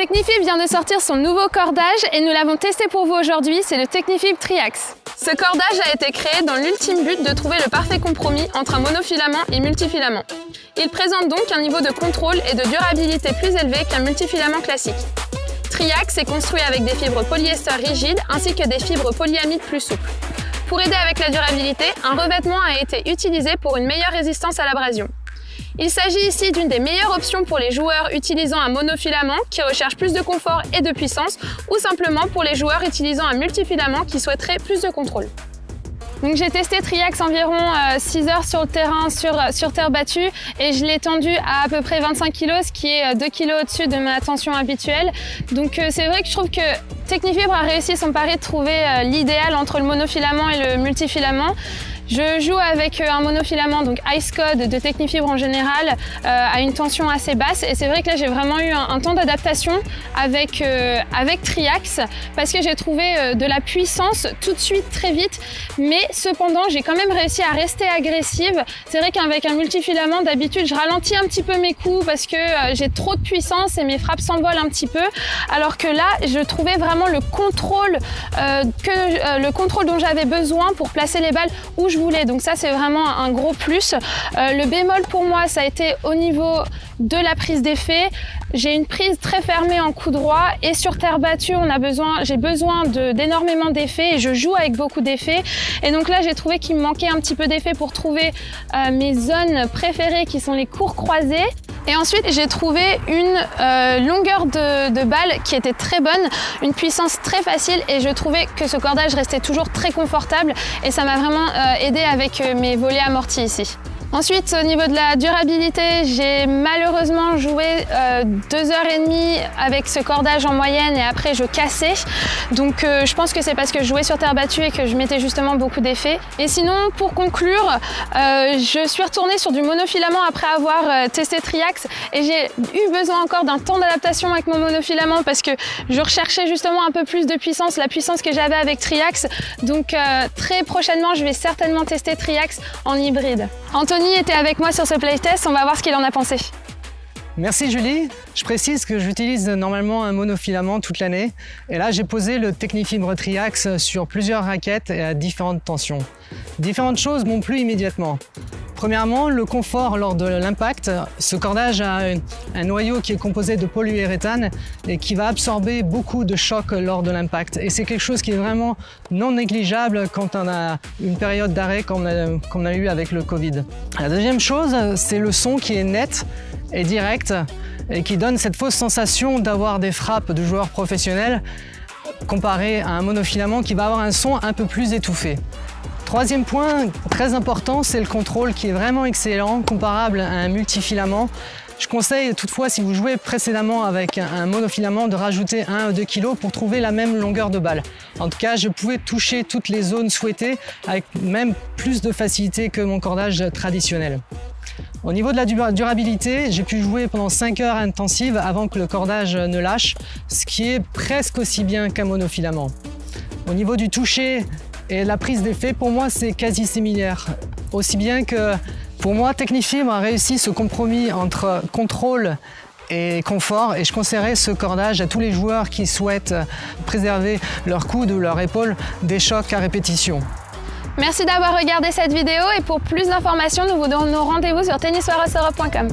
Tecnifibre vient de sortir son nouveau cordage et nous l'avons testé pour vous aujourd'hui, c'est le Tecnifibre Triax. Ce cordage a été créé dans l'ultime but de trouver le parfait compromis entre un monofilament et multifilament. Il présente donc un niveau de contrôle et de durabilité plus élevé qu'un multifilament classique. Triax est construit avec des fibres polyester rigides ainsi que des fibres polyamides plus souples. Pour aider avec la durabilité, un revêtement a été utilisé pour une meilleure résistance à l'abrasion. Il s'agit ici d'une des meilleures options pour les joueurs utilisant un monofilament qui recherchent plus de confort et de puissance ou simplement pour les joueurs utilisant un multifilament qui souhaiteraient plus de contrôle. Donc j'ai testé Triax environ 6 heures sur le terrain, sur terre battue et je l'ai tendu à peu près 25 kg, ce qui est 2 kg au-dessus de ma tension habituelle. Donc c'est vrai que je trouve que Tecnifibre a réussi son pari de trouver l'idéal entre le monofilament et le multifilament. Je joue avec un monofilament, donc Ice Code de Tecnifibre en général, à une tension assez basse. Et c'est vrai que là, j'ai vraiment eu un temps d'adaptation avec Triax parce que j'ai trouvé de la puissance tout de suite, très vite. Mais cependant, j'ai quand même réussi à rester agressive. C'est vrai qu'avec un multifilament, d'habitude, je ralentis un petit peu mes coups parce que j'ai trop de puissance et mes frappes s'envolent un petit peu. Alors que là, je trouvais vraiment le contrôle, dont j'avais besoin pour placer les balles où je voulais. Donc ça, c'est vraiment un gros plus. Le bémol pour moi, ça a été au niveau de la prise d'effet. J'ai une prise très fermée en coup droit et sur terre battue, j'ai besoin d'énormément d'effets et je joue avec beaucoup d'effets. Et donc là, j'ai trouvé qu'il me manquait un petit peu d'effets pour trouver mes zones préférées qui sont les cours croisés. Et ensuite, j'ai trouvé une longueur de balle qui était très bonne, une puissance très facile et je trouvais que ce cordage restait toujours très confortable et ça m'a vraiment aidé avec mes volets amortis ici. Ensuite, au niveau de la durabilité, j'ai malheureusement joué 2 heures et demie avec ce cordage en moyenne et après je cassais. Donc je pense que c'est parce que je jouais sur terre battue et que je mettais justement beaucoup d'effets. Et sinon, pour conclure, je suis retournée sur du monofilament après avoir testé Triax et j'ai eu besoin encore d'un temps d'adaptation avec mon monofilament parce que je recherchais justement un peu plus de puissance, la puissance que j'avais avec Triax. Donc très prochainement, je vais certainement tester Triax en hybride. Anthony était avec moi sur ce playtest, on va voir ce qu'il en a pensé. Merci Julie, je précise que j'utilise normalement un monofilament toute l'année et là j'ai posé le Tecnifibre Triax sur plusieurs raquettes et à différentes tensions. Différentes choses m'ont plu immédiatement. Premièrement, le confort lors de l'impact. Ce cordage a un noyau qui est composé de polyuréthane et qui va absorber beaucoup de chocs lors de l'impact. Et c'est quelque chose qui est vraiment non négligeable quand on a une période d'arrêt qu'on a eu avec le Covid. La deuxième chose, c'est le son qui est net et direct et qui donne cette fausse sensation d'avoir des frappes de joueurs professionnels comparé à un monofilament qui va avoir un son un peu plus étouffé. Troisième point très important, c'est le contrôle qui est vraiment excellent, comparable à un multifilament. Je conseille toutefois, si vous jouez précédemment avec un monofilament, de rajouter 1 ou 2 kg pour trouver la même longueur de balle. En tout cas, je pouvais toucher toutes les zones souhaitées avec même plus de facilité que mon cordage traditionnel. Au niveau de la durabilité, j'ai pu jouer pendant 5 heures intensives avant que le cordage ne lâche, ce qui est presque aussi bien qu'un monofilament. Au niveau du toucher, et la prise d'effet, pour moi, c'est quasi similaire. Aussi bien que, pour moi, Tecnifibre a réussi ce compromis entre contrôle et confort. Et je conseillerais ce cordage à tous les joueurs qui souhaitent préserver leur coude ou leur épaule des chocs à répétition. Merci d'avoir regardé cette vidéo. Et pour plus d'informations, nous vous donnons rendez-vous sur tenniswarehouse-europe.com.